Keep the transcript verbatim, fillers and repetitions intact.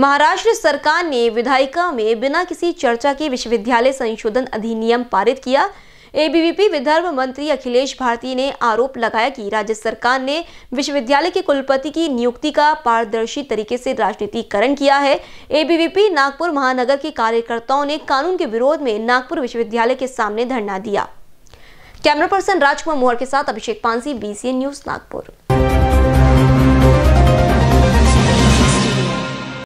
महाराष्ट्र सरकार ने विधायिका में बिना किसी चर्चा के विश्वविद्यालय संशोधन अधिनियम पारित किया। एबीवीपी विदर्भ मंत्री अखिलेश भारती ने आरोप लगाया कि राज्य सरकार ने विश्वविद्यालय के कुलपति की नियुक्ति का पारदर्शी तरीके से राजनीतिकरण किया है। एबीवीपी नागपुर महानगर के कार्यकर्ताओं ने कानून के विरोध में नागपुर विश्वविद्यालय के सामने धरना दिया। कैमरा पर्सन राजकुमार के साथ Abhishek Pansi, I N B C N news, Nagpur.